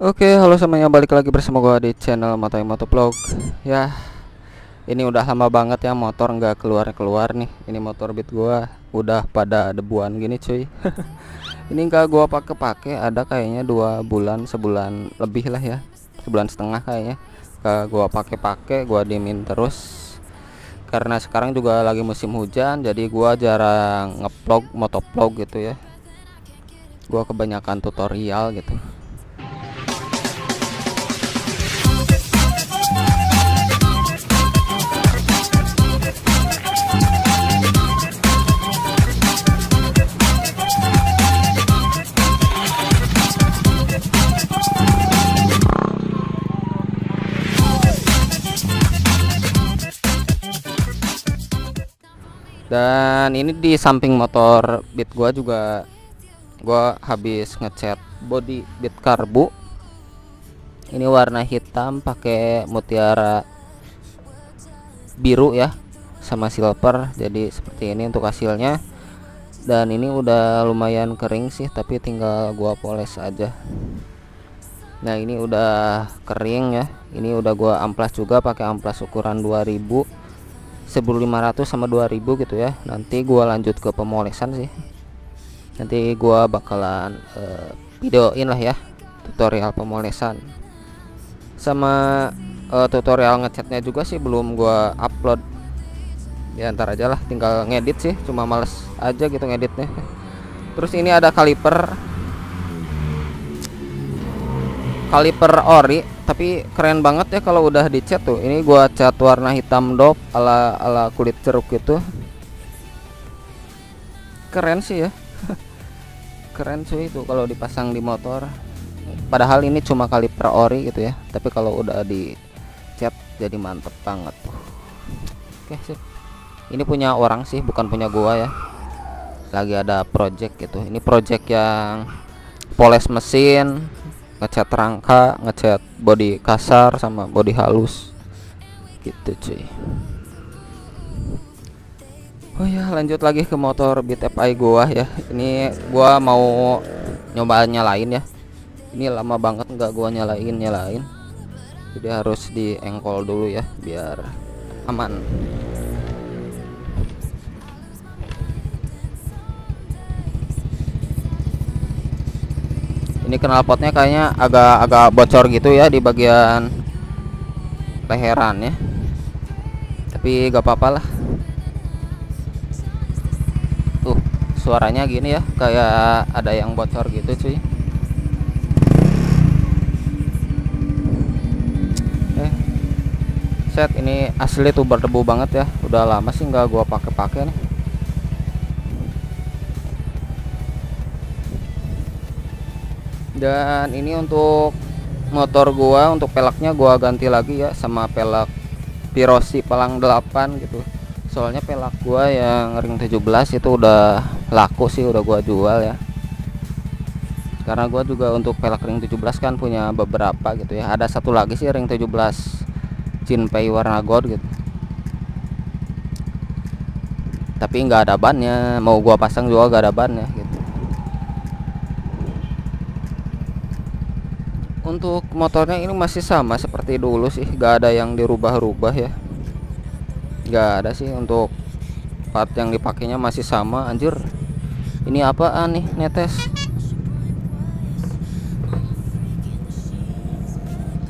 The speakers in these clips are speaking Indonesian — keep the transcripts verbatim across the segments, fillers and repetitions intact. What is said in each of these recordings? Oke, halo semuanya, balik lagi bersama gua di channel MothaiMotovlog. Ya, ini udah lama banget ya motor nggak keluar-keluar nih. Ini motor Beat gua udah pada debuan gini cuy. Ini nggak gua pakai-pakai ada kayaknya dua bulan, sebulan lebih lah ya, sebulan setengah kayaknya. Nggak gua pakai-pakai, gua diemin terus. Karena sekarang juga lagi musim hujan, jadi gua jarang nge-vlog motovlog gitu ya. Gua kebanyakan tutorial gitu. Dan ini di samping motor Beat gua juga, gua habis ngecat body Beat karbu. Ini warna hitam pakai mutiara biru ya, sama silver. Jadi seperti ini untuk hasilnya. Dan ini udah lumayan kering sih, tapi tinggal gua poles aja. Nah, ini udah kering ya. Ini udah gua amplas juga pakai amplas ukuran dua ribu, seribu lima ratus sama dua ribu gitu ya. Nanti gua lanjut ke pemolesan sih. Nanti gua bakalan uh, videoin lah ya tutorial pemolesan sama uh, tutorial ngecatnya juga sih, belum gua upload ya, ntar aja lah, tinggal ngedit sih, cuma males aja gitu ngeditnya. Terus ini ada kaliper kaliper ori, tapi keren banget ya kalau udah dicat tuh. Ini gua cat warna hitam dop ala ala kulit jeruk gitu. Keren sih ya. Keren cuy itu kalau dipasang di motor. Padahal ini cuma kaliper ori gitu ya, tapi kalau udah dicat jadi mantep banget. Oke sip. Ini punya orang sih, bukan punya gua ya. Lagi ada project gitu. Ini project yang poles mesin, ngecat rangka, ngecat bodi kasar sama bodi halus gitu cuy. Oh ya, lanjut lagi ke motor Beat F I gua ya. Ini gua mau nyoba nyalain ya. Ini lama banget nggak gua nyalain-nyalain, jadi harus diengkol dulu ya biar aman. Ini knalpotnya kayaknya agak-agak bocor gitu ya di bagian leherannya, tapi gak apa-apa lah. Tuh suaranya gini ya, kayak ada yang bocor gitu cuy. Eh, set ini asli tuh berdebu banget ya. Udah lama sih nggak gua pakai-pakai nih. Dan ini untuk motor gua, untuk pelaknya gua ganti lagi ya sama pelak Pirosi Palang delapan gitu. Soalnya pelak gua yang ring tujuh belas itu udah laku sih, udah gua jual ya. Karena gua juga untuk pelak ring tujuh belas kan punya beberapa gitu ya. Ada satu lagi sih ring tujuh belas Cinpei warna gold gitu. Tapi nggak ada bannya, mau gua pasang juga nggak ada bannya gitu. Untuk motornya ini masih sama seperti dulu sih, gak ada yang dirubah-rubah ya, gak ada sih. Untuk part yang dipakainya masih sama. Anjir, ini apaan nih netes?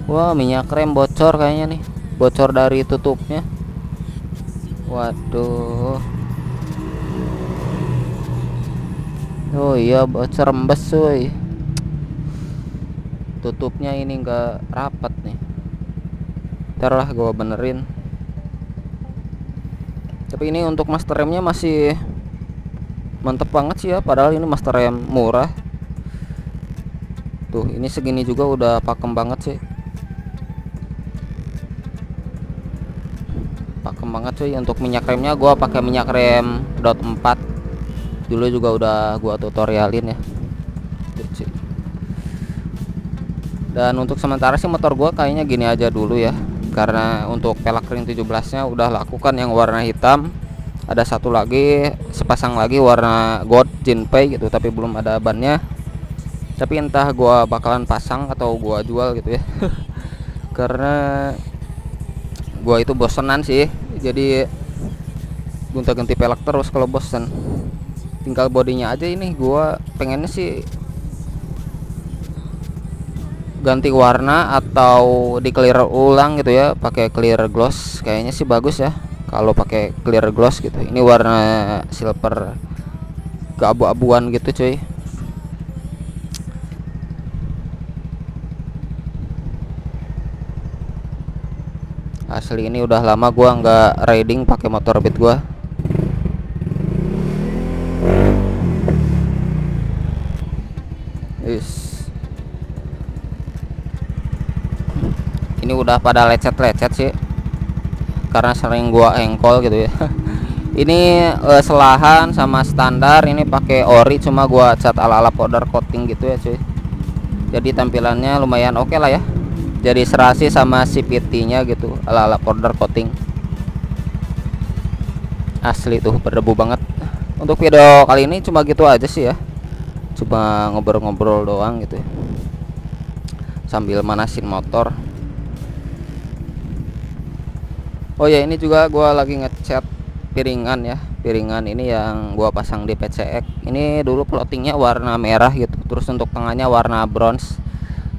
Wah, minyak rem bocor kayaknya nih, bocor dari tutupnya. Waduh, oh iya bocor rembes cuy. Tutupnya ini enggak rapat nih, ntar lah gua benerin. Tapi ini untuk master remnya masih mantep banget sih ya, padahal ini master rem murah. Tuh ini segini juga udah pakem banget sih, pakem banget cuy. Untuk minyak remnya gua pakai minyak rem dot empat, dulu juga udah gua tutorialin ya. Dan untuk sementara sih motor gua kayaknya gini aja dulu ya, karena untuk pelak ring tujuh belasnya udah lakukan yang warna hitam. Ada satu lagi sepasang lagi warna gold Jinpei gitu, tapi belum ada bannya. tapi entah gua bakalan pasang atau gua jual gitu ya. Karena gua itu bosenan sih, jadi gonta-ganti pelek terus kalau bosen. Tinggal bodinya aja ini gua pengennya sih ganti warna atau di clear ulang gitu ya, pakai clear gloss. Kayaknya sih bagus ya kalau pakai clear gloss gitu. Ini warna silver keabu-abuan gitu cuy. Asli ini udah lama gua nggak riding pakai motor Beat gua. Is ini udah pada lecet-lecet sih karena sering gua engkol gitu ya. Ini e, selahan sama standar, ini pakai ori cuma gua cat ala-ala powder coating gitu ya cuy. Jadi tampilannya lumayan oke okay lah ya, jadi serasi sama C P T nya gitu, ala-ala powder coating. Asli tuh berdebu banget. Untuk video kali ini cuma gitu aja sih ya, cuma ngobrol-ngobrol doang gitu ya, sambil manasin motor. Oh ya, ini juga gua lagi ngecat piringan ya. Piringan ini yang gua pasang di P C X. Ini dulu clothingnya warna merah gitu, terus untuk tengahnya warna bronze.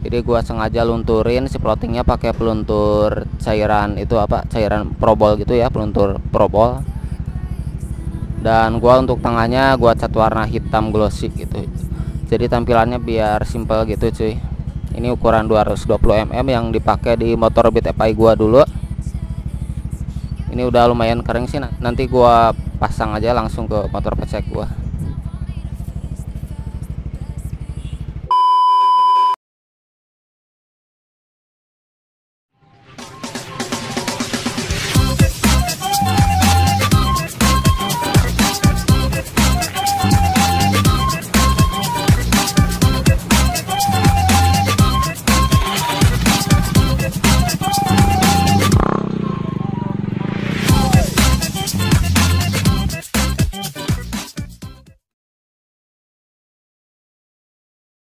Jadi gua sengaja lunturin si clothingnya pakai peluntur cairan itu apa? Cairan probol gitu ya, peluntur probol. Dan gua untuk tengahnya gua cat warna hitam glossy gitu. Jadi tampilannya biar simple gitu cuy. Ini ukuran dua ratus dua puluh milimeter yang dipakai di motor Beat F I gua dulu. Ini udah lumayan kering sih, nanti gua pasang aja langsung ke motor P C X gua.